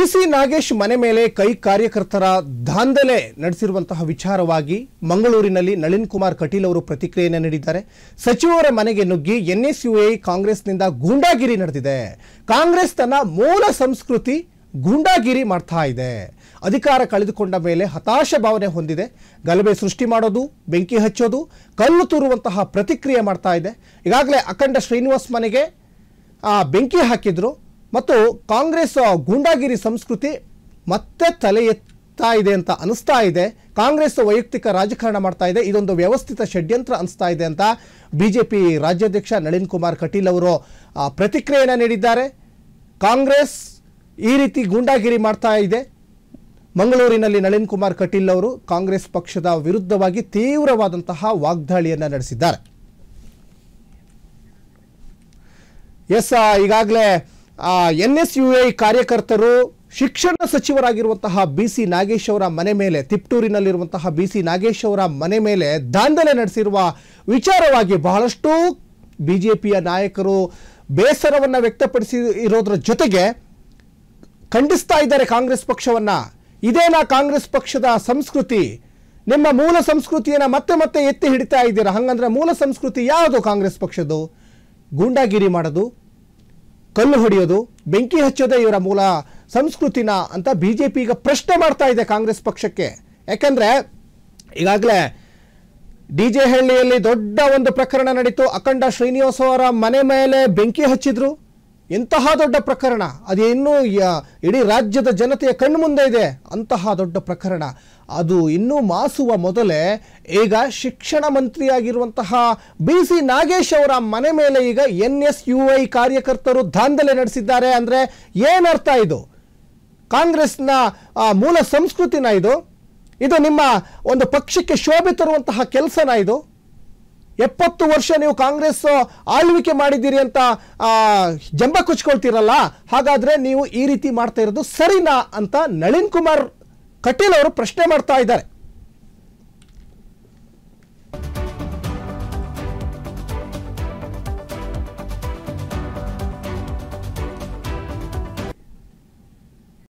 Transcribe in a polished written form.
BC. Nagesh ಮನೆ ಮೇಲೆ ಕೈ ಕಾರ್ಯಕರ್ತರ ದಾಂಧಲೆ ನಡೆಸಿರುವಂತಹ ವಿಚಾರವಾಗಿ ಮಂಗಳೂರಿನಲ್ಲಿ ನಳಿನ್ ಕುಮಾರ್ ಕಟೀಲ್ ಅವರು ಪ್ರತಿಕ್ರಿಯೆಯನ್ನು ನೀಡಿದ್ದಾರೆ. ಸಚಿವರ ಮನೆಗೆ ನುಗ್ಗಿ ಎನ್ಎಸ್ಯುಐ ಕಾಂಗ್ರೆಸ್ನಿಂದ ಗೂಂಡಾಗಿರಿ ನಡೆದಿದೆ. ಕಾಂಗ್ರೆಸ್ ತನ್ನ ಮೂಲ ಸಂಸ್ಕೃತಿ ಗೂಂಡಾಗಿರಿ ಮಾಡ್ತಾ ಇದೆ. ಅಧಿಕಾರ ಕಳೆದುಕೊಂಡ ಮೇಲೆ ಹತಾಶ ಭಾವನೆ ಹೊಂದಿದೆ. ಗಲಭೆ ಸೃಷ್ಟಿ ಮಾಡೋದು, ಬೆಂಕಿ ಹಚ್ಚೋದು, ಕಲ್ಲು ತೂರುವಂತಹ ಪ್ರತಿಕ್ರಿಯೆ ಮಾಡ್ತಾ ಇದೆ. ಈಗಾಗಲೇ ಅಖಂಡ ಶ್ರೀನಿವಾಸ್ ಮನೆಗೆ ಬೆಂಕಿ ಹಾಕಿದ್ರು ಮತ್ತು ಕಾಂಗ್ರೆಸ್ ಗೂಂಡಾಗಿರಿ ಸಂಸ್ಕೃತಿ ಮತ್ತೆ ತಲೆ ಎತ್ತಾ ಇದೆ ಅಂತ ಅನಿಸ್ತಾ ಇದೆ. ಕಾಂಗ್ರೆಸ್ ವೈಯಕ್ತಿಕ ರಾಜಕಾರಣ ಮಾಡ್ತಾ ಇದೆ, ಇದೊಂದು ವ್ಯವಸ್ಥಿತ ಷಡ್ಯಂತ್ರ ಅನಿಸ್ತಾ ಇದೆ ಅಂತ ಬಿಜೆಪಿ ರಾಜ್ಯಾಧ್ಯಕ್ಷ ನಳಿನ್ ಕುಮಾರ್ ಕಟೀಲ್ ಅವರು ಪ್ರತಿಕ್ರಿಯೆಯನ್ನು ನೀಡಿದ್ದಾರೆ. ಕಾಂಗ್ರೆಸ್ ಈ ರೀತಿ ಗೂಂಡಾಗಿರಿ ಮಾಡ್ತಾ ಇದೆ. ಮಂಗಳೂರಿನಲ್ಲಿ ನಳಿನ್ ಕುಮಾರ್ ಕಟೀಲ್ ಅವರು ಕಾಂಗ್ರೆಸ್ ಪಕ್ಷದ ವಿರುದ್ಧವಾಗಿ ತೀವ್ರವಾದಂತಹ ವಾಗ್ದಾಳಿಯನ್ನು ನಡೆಸಿದ್ದಾರೆ. ಎಸ್, ಈಗಾಗಲೇ ಎನ್ಎಸ್ಯುಐ ಕಾರ್ಯಕರ್ತರು ಶಿಕ್ಷಣ ಸಚಿವರಾಗಿರುವಂತಹ ಬಿ.ಸಿ. ನಾಗೇಶ್ ಅವರ ಮನೆ ಮೇಲೆ, ತಿಪ್ಟೂರಿನಲ್ಲಿರುವಂತಹ ಬಿ.ಸಿ. ನಾಗೇಶ್ ಅವರ ಮನೆ ಮೇಲೆ ದಾಂಧಲೆ ನಡೆಸಿರುವ ವಿಚಾರವಾಗಿ ಬಹಳಷ್ಟು ಬಿಜೆಪಿಯ ನಾಯಕರು ಬೇಸರವನ್ನು ವ್ಯಕ್ತಪಡಿಸಿ ಇರೋದ್ರ ಜೊತೆಗೆ ಖಂಡಿಸ್ತಾ ಇದ್ದಾರೆ ಕಾಂಗ್ರೆಸ್ ಪಕ್ಷವನ್ನು. ಇದೇನಾ ಕಾಂಗ್ರೆಸ್ ಪಕ್ಷದ ಸಂಸ್ಕೃತಿ? ನಿಮ್ಮ ಮೂಲ ಸಂಸ್ಕೃತಿಯನ್ನು ಮತ್ತೆ ಮತ್ತೆ ಎತ್ತಿ ಹಿಡಿತಾ ಇದ್ದೀರಾ? ಹಾಗಂದ್ರೆ ಮೂಲ ಸಂಸ್ಕೃತಿ ಯಾವುದು ಕಾಂಗ್ರೆಸ್ ಪಕ್ಷದ್ದು? ಗೂಂಡಾಗಿರಿ ಮಾಡೋದು, ಕಲ್ಲು ಹೊಡೆಯೋದು, ಬೆಂಕಿ ಹಚ್ಚೋದೇ ಇವರ ಮೂಲ ಸಂಸ್ಕೃತಿನ ಅಂತ ಬಿಜೆಪಿ ಈಗ ಪ್ರಶ್ನೆ ಮಾಡ್ತಾ ಇದೆ ಕಾಂಗ್ರೆಸ್ ಪಕ್ಷಕ್ಕೆ. ಯಾಕಂದರೆ ಈಗಾಗಲೇ ಡಿಜೆಹಳ್ಳಿಯಲ್ಲಿ ದೊಡ್ಡ ಒಂದು ಪ್ರಕರಣ ನಡೀತು. ಅಖಂಡ ಶ್ರೀನಿವಾಸ್ ಅವರ ಮನೆ ಮೇಲೆ ಬೆಂಕಿ ಹಚ್ಚಿದ್ರು. ಎಂತಹ ದೊಡ್ಡ ಪ್ರಕರಣ, ಅದು ಇನ್ನೂ ಇಡೀ ರಾಜ್ಯದ ಜನತೆಯ ಕಣ್ಣು ಮುಂದೆ ಇದೆ. ಅಂತಹ ದೊಡ್ಡ ಪ್ರಕರಣ ಅದು ಇನ್ನೂ ಮಾಸುವ ಮೊದಲೇ ಈಗ ಶಿಕ್ಷಣ ಮಂತ್ರಿಯಾಗಿರುವಂತಹ ಬಿ.ಸಿ. ನಾಗೇಶ್ ಅವರ ಮನೆ ಮೇಲೆ ಈಗ ಎನ್ಎಸ್ಯುಐ ಕಾರ್ಯಕರ್ತರು ದಾಂಧಲೆ ನಡೆಸಿದ್ದಾರೆ ಅಂದರೆ ಏನರ್ಥ? ಇದು ಕಾಂಗ್ರೆಸ್ನ ಮೂಲ ಸಂಸ್ಕೃತಿನ? ಇದು ನಿಮ್ಮ ಒಂದು ಪಕ್ಷಕ್ಕೆ ಶೋಭೆ ತರುವಂತಹ ಕೆಲಸನ? ಇದು 70 ವರ್ಷ ನೀವು ಕಾಂಗ್ರೆಸ್ ಆಳ್ವಿಕೆ ಮಾಡಿದ್ದೀರಿ ಅಂತ ಜಂಬ ಕುಚ್ಕೊಳ್ತೀರಲ್ಲ, ಹಾಗಾದರೆ ನೀವು ಈ ರೀತಿ ಮಾಡ್ತಾ ಇರೋದು ಸರಿನಾ ಅಂತ ನಳಿನ್ ಕುಮಾರ್ ಕಟೀಲ್ ಅವರು ಪ್ರಶ್ನೆ ಮಾಡ್ತಾ ಇದ್ದಾರೆ.